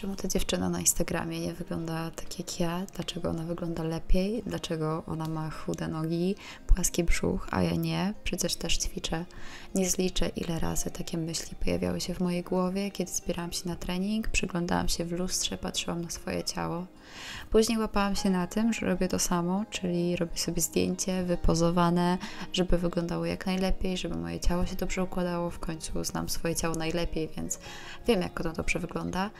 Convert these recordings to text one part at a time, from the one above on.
Czemu ta dziewczyna na Instagramie nie wygląda tak jak ja? Dlaczego ona wygląda lepiej? Dlaczego ona ma chude nogi, płaski brzuch, a ja nie? Przecież też ćwiczę. Nie zliczę, ile razy takie myśli pojawiały się w mojej głowie, kiedy zbierałam się na trening, przyglądałam się w lustrze, patrzyłam na swoje ciało. Później łapałam się na tym, że robię to samo, czyli robię sobie zdjęcie wypozowane, żeby wyglądało jak najlepiej, żeby moje ciało się dobrze układało. W końcu znam swoje ciało najlepiej, więc wiem, jak ono dobrze wygląda.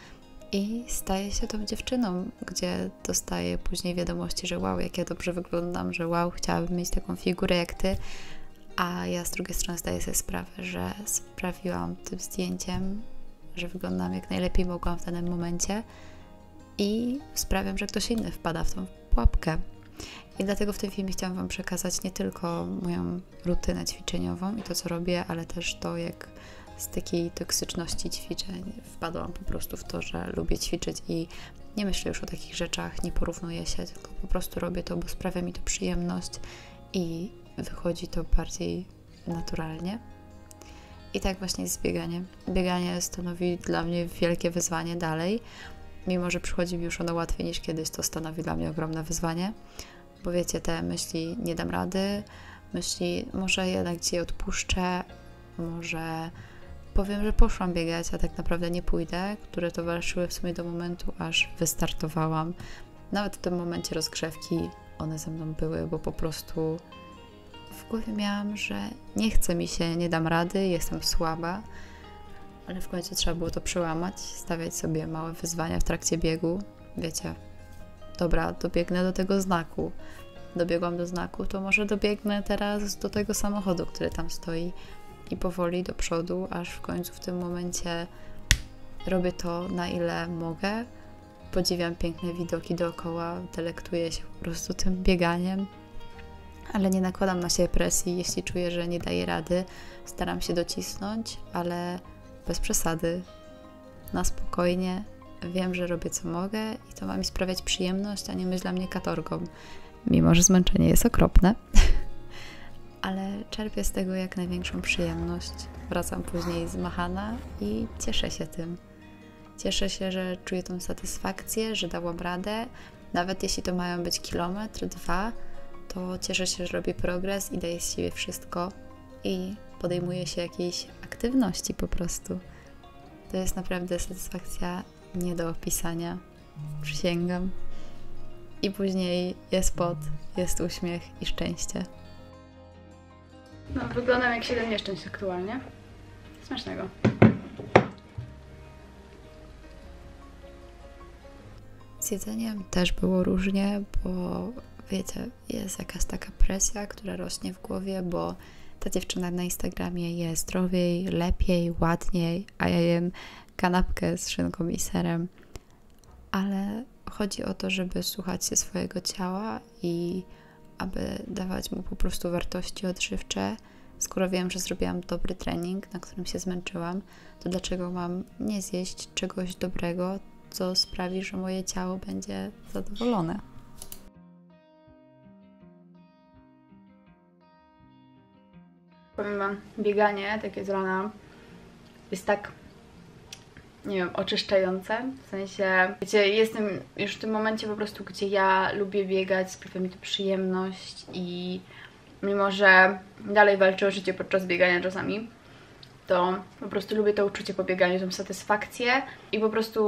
I staję się tą dziewczyną, gdzie dostaję później wiadomości, że wow, jak ja dobrze wyglądam, że wow, chciałabym mieć taką figurę jak ty. A ja z drugiej strony zdaję sobie sprawę, że sprawiłam tym zdjęciem, że wyglądam jak najlepiej mogłam w danym momencie i sprawiam, że ktoś inny wpada w tą pułapkę. I dlatego w tym filmie chciałam wam przekazać nie tylko moją rutynę ćwiczeniową i to, co robię, ale też to, jak z takiej toksyczności ćwiczeń wpadłam po prostu w to, że lubię ćwiczyć i nie myślę już o takich rzeczach, nie porównuję się, tylko po prostu robię to, bo sprawia mi to przyjemność i wychodzi to bardziej naturalnie. I tak właśnie jest z bieganiem. Bieganie stanowi dla mnie wielkie wyzwanie dalej. Mimo że przychodzi mi już ono łatwiej niż kiedyś, to stanowi dla mnie ogromne wyzwanie. Bo wiecie, te myśli, nie dam rady, myśli, może jednak gdzieś odpuszczę, może powiem, że poszłam biegać, a tak naprawdę nie pójdę, które towarzyszyły w sumie do momentu, aż wystartowałam. Nawet w tym momencie rozgrzewki one ze mną były, bo po prostu w głowie miałam, że nie chce mi się, nie dam rady, jestem słaba, ale w końcu trzeba było to przełamać, stawiać sobie małe wyzwania w trakcie biegu. Wiecie, dobra, dobiegnę do tego znaku, dobiegłam do znaku, to może dobiegnę teraz do tego samochodu, który tam stoi. I powoli do przodu, aż w końcu w tym momencie robię to, na ile mogę. Podziwiam piękne widoki dookoła, delektuję się po prostu tym bieganiem, ale nie nakładam na siebie presji. Jeśli czuję, że nie daję rady, staram się docisnąć, ale bez przesady, na spokojnie. Wiem, że robię co mogę i to ma mi sprawiać przyjemność, a nie być dla mnie katorgą. Mimo że zmęczenie jest okropne, ale czerpię z tego jak największą przyjemność. Wracam później zmachana i cieszę się tym. Cieszę się, że czuję tą satysfakcję, że dałam radę. Nawet jeśli to mają być kilometr, dwa, to cieszę się, że robię progres i daję z siebie wszystko i podejmuję się jakiejś aktywności po prostu. To jest naprawdę satysfakcja nie do opisania. Przysięgam. I później jest pot, jest uśmiech i szczęście. No, wyglądam jak 7 nieszczęść aktualnie. Smacznego. Z jedzeniem też było różnie, bo wiecie, jest jakaś taka presja, która rośnie w głowie, bo ta dziewczyna na Instagramie je zdrowiej, lepiej, ładniej, a ja jem kanapkę z szynką i serem. Ale chodzi o to, żeby słuchać się swojego ciała i aby dawać mu po prostu wartości odżywcze. Skoro wiem, że zrobiłam dobry trening, na którym się zmęczyłam, to dlaczego mam nie zjeść czegoś dobrego, co sprawi, że moje ciało będzie zadowolone? Powiem wam, bieganie takie z rana jest tak, nie wiem, oczyszczające, w sensie, wiecie, jestem już w tym momencie po prostu, gdzie ja lubię biegać, sprawia mi to przyjemność i mimo że dalej walczę o życie podczas biegania czasami, to po prostu lubię to uczucie po bieganiu, tą satysfakcję i po prostu,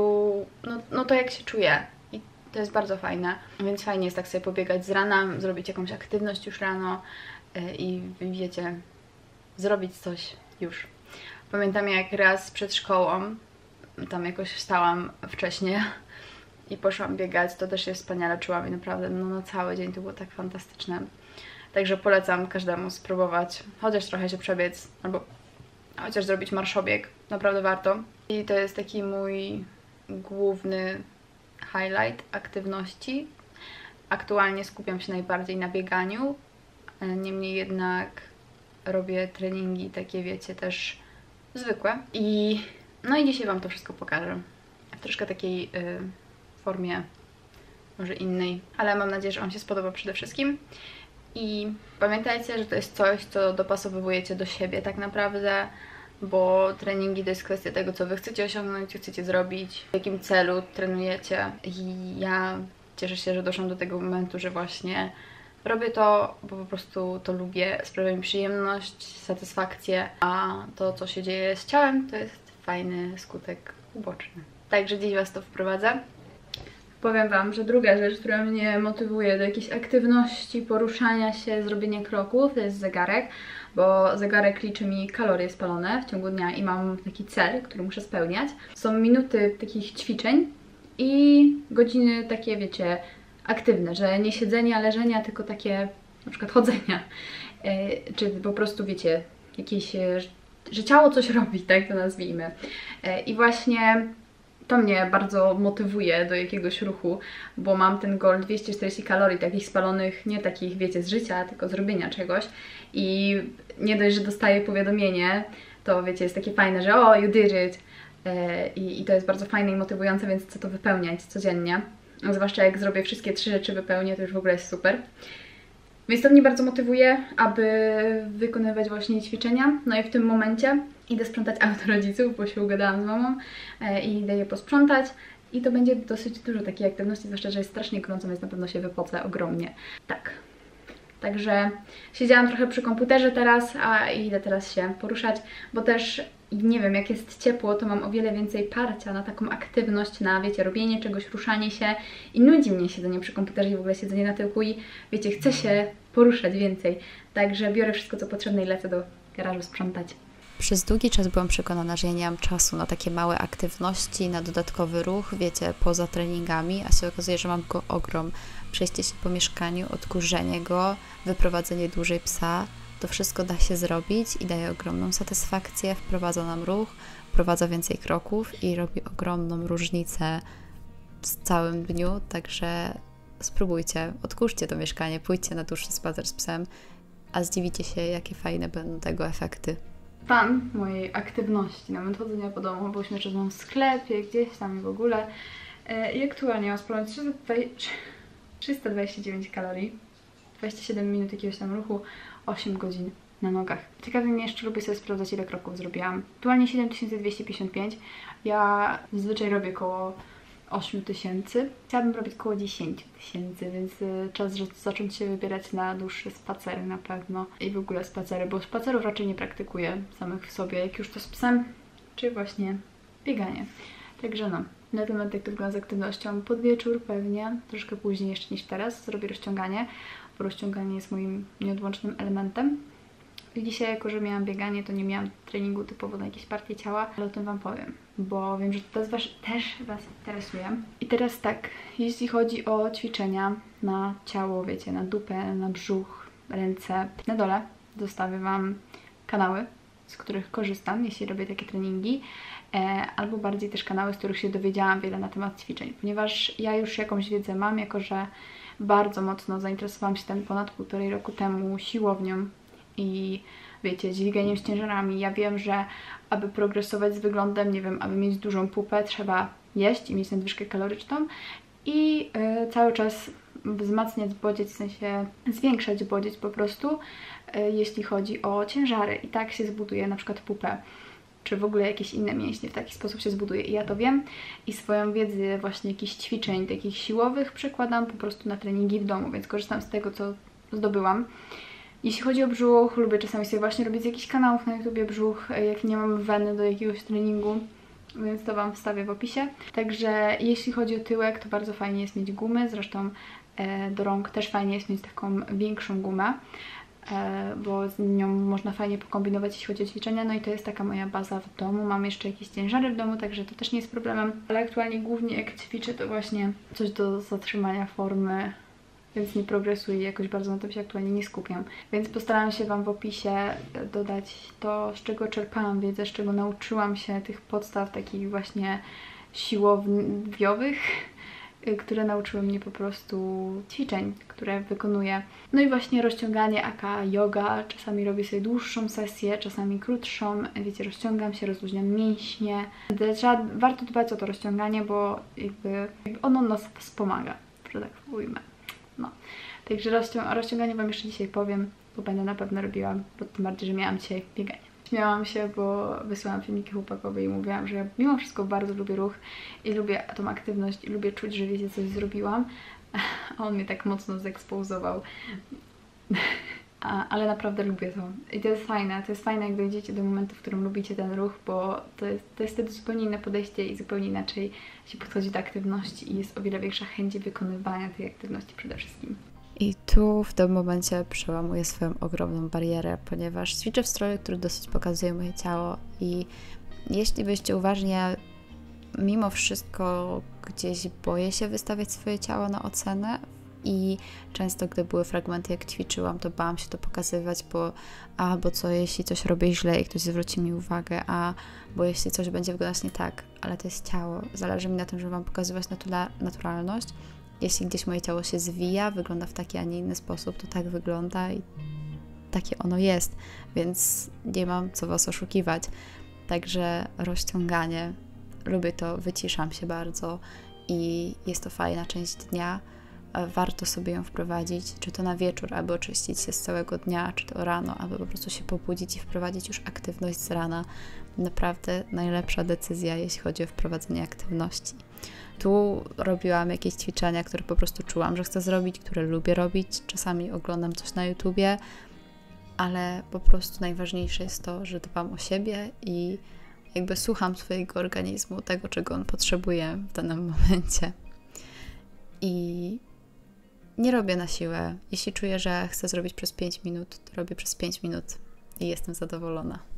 no to jak się czuję i to jest bardzo fajne, więc fajnie jest tak sobie pobiegać z rana, zrobić jakąś aktywność już rano i wiecie, zrobić coś już. Pamiętam, jak raz przed szkołą tam jakoś wstałam wcześniej i poszłam biegać, to też się wspaniale czułam i naprawdę na cały dzień to było tak fantastyczne. Także polecam każdemu spróbować, chociaż trochę się przebiec, albo chociaż zrobić marszobieg, naprawdę warto. I to jest taki mój główny highlight aktywności. Aktualnie skupiam się najbardziej na bieganiu, niemniej jednak robię treningi takie, wiecie, też zwykłe. No i dzisiaj wam to wszystko pokażę, w troszkę takiej formie, może innej, ale mam nadzieję, że wam się spodoba przede wszystkim. I pamiętajcie, że to jest coś, co dopasowujecie do siebie tak naprawdę, bo treningi to jest kwestia tego, co wy chcecie osiągnąć, co chcecie zrobić, w jakim celu trenujecie. I ja cieszę się, że doszłam do tego momentu, że właśnie robię to, bo po prostu to lubię, sprawia mi przyjemność, satysfakcję, a to, co się dzieje z ciałem, to jest fajny skutek uboczny. Także dziś was to wprowadzę. Powiem wam, że druga rzecz, która mnie motywuje do jakiejś aktywności, poruszania się, zrobienia kroków, to jest zegarek, bo zegarek liczy mi kalorie spalone w ciągu dnia i mam taki cel, który muszę spełniać. Są minuty takich ćwiczeń i godziny takie, wiecie, aktywne, że nie siedzenia, leżenia, tylko takie na przykład chodzenia, czy po prostu, wiecie, jakieś, że ciało coś robi, tak to nazwijmy. I właśnie to mnie bardzo motywuje do jakiegoś ruchu, bo mam ten goal 240 kalorii takich spalonych, nie takich, wiecie, z życia, tylko zrobienia czegoś. I nie dość, że dostaję powiadomienie, to wiecie, jest takie fajne, że o, you did it. I to jest bardzo fajne i motywujące, więc chcę to wypełniać codziennie. Zwłaszcza jak zrobię wszystkie 3 rzeczy, wypełnię, to już w ogóle jest super. Więc to mnie bardzo motywuje, aby wykonywać właśnie ćwiczenia. No i w tym momencie idę sprzątać auto rodziców, bo się ugadałam z mamą i idę je posprzątać. I to będzie dosyć dużo takiej aktywności, zwłaszcza, że jest strasznie gorąco, więc na pewno się wypocę ogromnie. Tak. Także siedziałam trochę przy komputerze teraz, a idę teraz się poruszać, bo też nie wiem, jak jest ciepło, to mam o wiele więcej parcia na taką aktywność, na, wiecie, robienie czegoś, ruszanie się i nudzi mnie siedzenie przy komputerze i w ogóle siedzenie na tyłku i, wiecie, chcę się poruszać więcej. Także biorę wszystko, co potrzebne i lecę do garażu sprzątać. Przez długi czas byłam przekonana, że ja nie mam czasu na takie małe aktywności, na dodatkowy ruch, wiecie, poza treningami, a się okazuje, że mam go ogrom. Przejście się po mieszkaniu, odkurzenie go, wyprowadzenie dłużej psa, to wszystko da się zrobić i daje ogromną satysfakcję, wprowadza nam ruch, wprowadza więcej kroków i robi ogromną różnicę w całym dniu, także spróbujcie, odkurzcie to mieszkanie, pójdźcie na dłuższy spacer z psem, a zdziwicie się, jakie fajne będą tego efekty. Plan mojej aktywności, nawet chodzenia po domu, bo jeszcze mam w sklepie, gdzieś tam i w ogóle. I aktualnie mam spalone 329 kalorii, 27 minut jakiegoś tam ruchu, 8 godzin na nogach. Ciekawie mnie jeszcze lubię sobie sprawdzać, ile kroków zrobiłam. Aktualnie 7255, ja zazwyczaj robię koło 8000. Chciałabym robić koło 10000, więc czas zacząć się wybierać na dłuższe spacery na pewno. I w ogóle spacery, bo spacerów raczej nie praktykuję samych w sobie, jak już to z psem, czy właśnie bieganie. Także no, na temat jak to wygląda z aktywnością, pod wieczór pewnie, troszkę później jeszcze niż teraz, zrobię rozciąganie, bo rozciąganie jest moim nieodłącznym elementem. I dzisiaj, jako że miałam bieganie, to nie miałam treningu typowo na jakieś partie ciała, ale o tym wam powiem, bo wiem, że to też was interesuje. I teraz tak, jeśli chodzi o ćwiczenia na ciało, wiecie, na dupę, na brzuch, ręce, na dole zostawię wam kanały, z których korzystam, jeśli robię takie treningi, albo bardziej też kanały, z których się dowiedziałam wiele na temat ćwiczeń, ponieważ ja już jakąś wiedzę mam, jako że bardzo mocno zainteresowałam się tam ponad 1,5 roku temu siłownią i, wiecie, dźwiganiem z ciężarami. Ja wiem, że aby progresować z wyglądem, nie wiem, aby mieć dużą pupę, trzeba jeść i mieć nadwyżkę kaloryczną i cały czas wzmacniać bodziec, w sensie zwiększać bodziec po prostu, jeśli chodzi o ciężary. I tak się zbuduje na przykład pupę, czy w ogóle jakieś inne mięśnie, w taki sposób się zbuduje. I ja to wiem i swoją wiedzę właśnie jakichś ćwiczeń takich siłowych przekładam po prostu na treningi w domu, więc korzystam z tego, co zdobyłam. Jeśli chodzi o brzuch, lubię czasami sobie właśnie robić z jakichś kanałów na YouTubie brzuch, jak nie mam weny do jakiegoś treningu, więc to wam wstawię w opisie. Także jeśli chodzi o tyłek, to bardzo fajnie jest mieć gumy, zresztą do rąk też fajnie jest mieć taką większą gumę, bo z nią można fajnie pokombinować, jeśli chodzi o ćwiczenia. No i to jest taka moja baza w domu. Mam jeszcze jakieś ciężary w domu, także to też nie jest problemem. Ale aktualnie głównie jak ćwiczę, to właśnie coś do zatrzymania formy, więc nie progresuję i jakoś bardzo na tym się aktualnie nie skupiam. Więc postaram się wam w opisie dodać to, z czego czerpałam wiedzę, z czego nauczyłam się tych podstaw takich właśnie siłowniowych, które nauczyły mnie po prostu ćwiczeń, które wykonuję. No i właśnie rozciąganie aka yoga, czasami robię sobie dłuższą sesję, czasami krótszą, wiecie, rozciągam się, rozluźniam mięśnie. Trzeba, warto dbać o to rozciąganie, bo jakby ono nas wspomaga, że tak ujmę. No. Także o rozciąganiu wam jeszcze dzisiaj powiem, bo będę na pewno robiła, bo tym bardziej, że miałam dzisiaj bieganie. Śmiałam się, bo wysłałam filmiki chłopakowi i mówiłam, że ja mimo wszystko bardzo lubię ruch i lubię tą aktywność i lubię czuć, że wiecie, coś zrobiłam, a on mnie tak mocno zekspozował. Ale naprawdę lubię to. I to jest fajne, jak dojdziecie do momentu, w którym lubicie ten ruch, bo to jest wtedy zupełnie inne podejście i zupełnie inaczej się podchodzi do aktywności i jest o wiele większa chęć wykonywania tej aktywności przede wszystkim. I tu w tym momencie przełamuję swoją ogromną barierę, ponieważ ćwiczę w stroju, który dosyć pokazuje moje ciało i jeśli byście uważnie, mimo wszystko gdzieś boję się wystawiać swoje ciało na ocenę i często gdy były fragmenty jak ćwiczyłam, to bałam się to pokazywać, bo co jeśli coś robię źle i ktoś zwróci mi uwagę, bo jeśli coś będzie wyglądać nie tak, ale to jest ciało, zależy mi na tym, żeby wam pokazywać naturalność. Jeśli gdzieś moje ciało się zwija, wygląda w taki, a nie inny sposób, to tak wygląda i takie ono jest, więc nie mam co was oszukiwać. Także rozciąganie, lubię to, wyciszam się bardzo i jest to fajna część dnia. Warto sobie ją wprowadzić, czy to na wieczór, aby oczyścić się z całego dnia, czy to rano, aby po prostu się pobudzić i wprowadzić już aktywność z rana. Naprawdę najlepsza decyzja, jeśli chodzi o wprowadzenie aktywności. Tu robiłam jakieś ćwiczenia, które po prostu czułam, że chcę zrobić, które lubię robić. Czasami oglądam coś na YouTubie, ale po prostu najważniejsze jest to, że dbam o siebie i jakby słucham swojego organizmu, tego, czego on potrzebuje w danym momencie. I nie robię na siłę. Jeśli czuję, że chcę zrobić przez 5 minut, to robię przez 5 minut i jestem zadowolona.